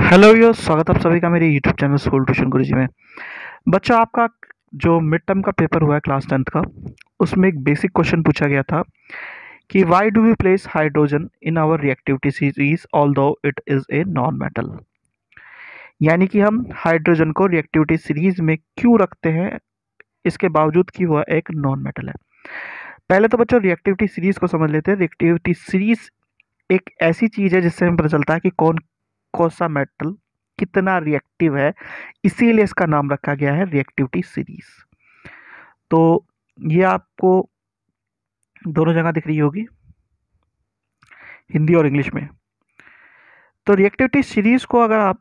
Hello यो, स्वागत आप सभी का मेरे यूट्यूब चैनल सोल सॉल्यूशन गुरु जी में। बच्चा, आपका जो मिड टर्म का पेपर हुआ है क्लास 10th का, उसमें एक बेसिक क्वेश्चन पूछा गया था कि why do we place hydrogen in our reactivity series although it is a non metal. यानी कि हम हाइड्रोजन को रिएक्टिविटी सीरीज में क्यों रखते हैं इसके बावजूद कि वह एक नॉन मेटल है। पहले तो बच्चों रिएक्टिविटी सीरीज़ को समझ लेते हैं। रिएक्टिविटी सीरीज़ एक ऐसी चीज़ है जिससे हमें पता चलता है कि कौन सा मेटल कितना रिएक्टिव है, इसीलिए इसका नाम रखा गया है रिएक्टिविटी सीरीज। तो ये आपको दोनों जगह दिख रही होगी, हिंदी और इंग्लिश में। तो रिएक्टिविटी सीरीज को अगर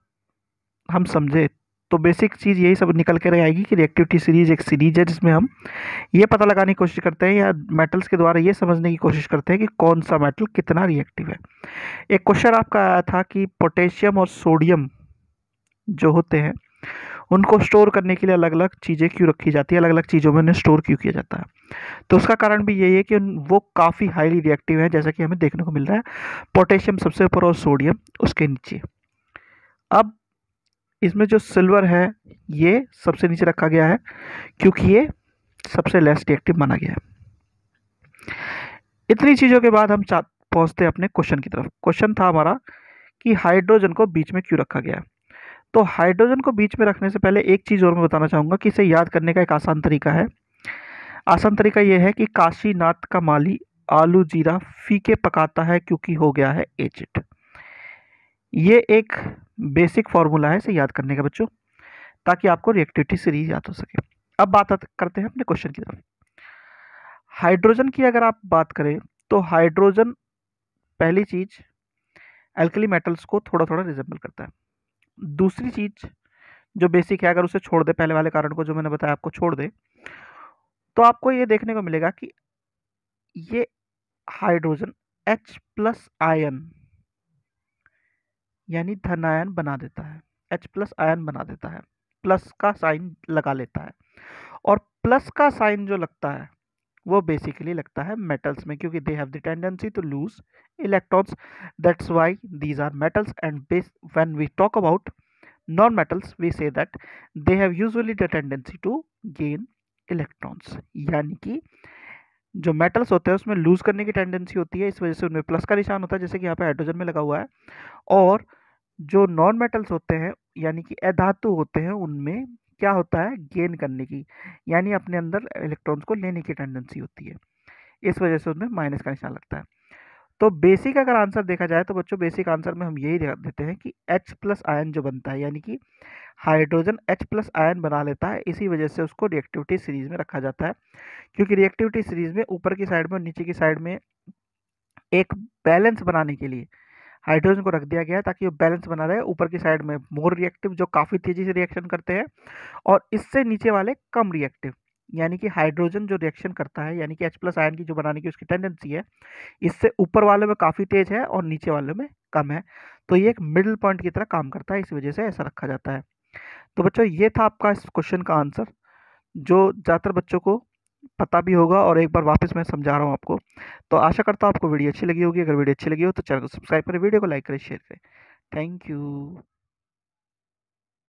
हम समझे तो बेसिक चीज़ यही सब निकल के रहेगी कि रिएक्टिविटी सीरीज एक सीरीज है जिसमें हम ये पता लगाने की कोशिश करते हैं या मेटल्स के द्वारा ये समझने की कोशिश करते हैं कि कौन सा मेटल कितना रिएक्टिव है। एक क्वेश्चन आपका आया था कि पोटेशियम और सोडियम जो होते हैं उनको स्टोर करने के लिए अलग अलग चीज़ें क्यों रखी जाती है, अलग अलग चीज़ों में उन्हें स्टोर क्यों किया जाता है। तो उसका कारण भी यही है कि वो काफ़ी हाईली रिएक्टिव है, जैसा कि हमें देखने को मिल रहा है। पोटेशियम सबसे ऊपर और सोडियम उसके नीचे। अब इसमें जो सिल्वर है ये सबसे नीचे रखा गया है क्योंकि ये सबसे लेस रिएक्टिव माना गया है। इतनी चीज़ों के बाद हम पहुँचते हैं अपने क्वेश्चन की तरफ। क्वेश्चन था हमारा कि हाइड्रोजन को बीच में क्यों रखा गया है। तो हाइड्रोजन को बीच में रखने से पहले एक चीज़ और मैं बताना चाहूँगा कि इसे याद करने का एक आसान तरीका है। आसान तरीका ये है कि काशीनाथ का माली आलू जीरा फीके पकाता है क्योंकि हो गया है एजिड। ये एक बेसिक फार्मूला है इसे याद करने का बच्चों, ताकि आपको रिएक्टिविटी सीरीज याद हो सके। अब बात करते हैं अपने क्वेश्चन की तरफ। हाइड्रोजन की अगर आप बात करें तो हाइड्रोजन पहली चीज़ एल्कली मेटल्स को थोड़ा थोड़ा रिजेम्बल करता है। दूसरी चीज़ जो बेसिक है, अगर उसे छोड़ दे, पहले वाले कारण को जो मैंने बताया आपको छोड़ दे, तो आपको ये देखने को मिलेगा कि ये हाइड्रोजन H+ आयन यानी धन आयन बना देता है, H+ आयन बना देता है, प्लस का साइन लगा लेता है। और प्लस का साइन जो लगता है वो बेसिकली लगता है मेटल्स में, क्योंकि they have the tendency to lose electrons, that's why these are metals. And when we talk about non metals we say that they have usually the tendency to gain electrons. यानी कि जो metals होते हैं उसमें loose करने की tendency होती है, इस वजह से उनमें प्लस का निशान होता है, जैसे कि यहाँ पे हाइड्रोजन में लगा हुआ है। और जो नॉन मेटल्स होते हैं यानी कि अधातु होते हैं, उनमें क्या होता है, गेन करने की यानी अपने अंदर इलेक्ट्रॉन्स को लेने की टेंडेंसी होती है, इस वजह से उसमें माइनस का निशान लगता है। तो बेसिक अगर आंसर देखा जाए तो बच्चों बेसिक आंसर में हम यही देते हैं कि H+ आयन जो बनता है, यानी कि हाइड्रोजन H+ आयन बना लेता है, इसी वजह से उसको रिएक्टिविटी सीरीज़ में रखा जाता है। क्योंकि रिएक्टिविटी सीरीज़ में ऊपर की साइड में और नीचे की साइड में एक बैलेंस बनाने के लिए हाइड्रोजन को रख दिया गया है, ताकि वो बैलेंस बना रहे। ऊपर की साइड में मोर रिएक्टिव जो काफ़ी तेज़ी से रिएक्शन करते हैं, और इससे नीचे वाले कम रिएक्टिव, यानी कि हाइड्रोजन जो रिएक्शन करता है यानी कि H+ आयन की जो बनाने की उसकी टेंडेंसी है, इससे ऊपर वाले में काफ़ी तेज़ है और नीचे वाले में कम है। तो ये एक मिडिल पॉइंट की तरह काम करता है, इस वजह से ऐसा रखा जाता है। तो बच्चों ये था आपका इस क्वेश्चन का आंसर, जो ज़्यादातर बच्चों को पता भी होगा, और एक बार वापस मैं समझा रहा हूँ आपको। तो आशा करता हूँ आपको वीडियो अच्छी लगी होगी। अगर वीडियो अच्छी लगी हो तो चैनल को सब्सक्राइब करें, वीडियो को लाइक करें, शेयर करें। Thank you.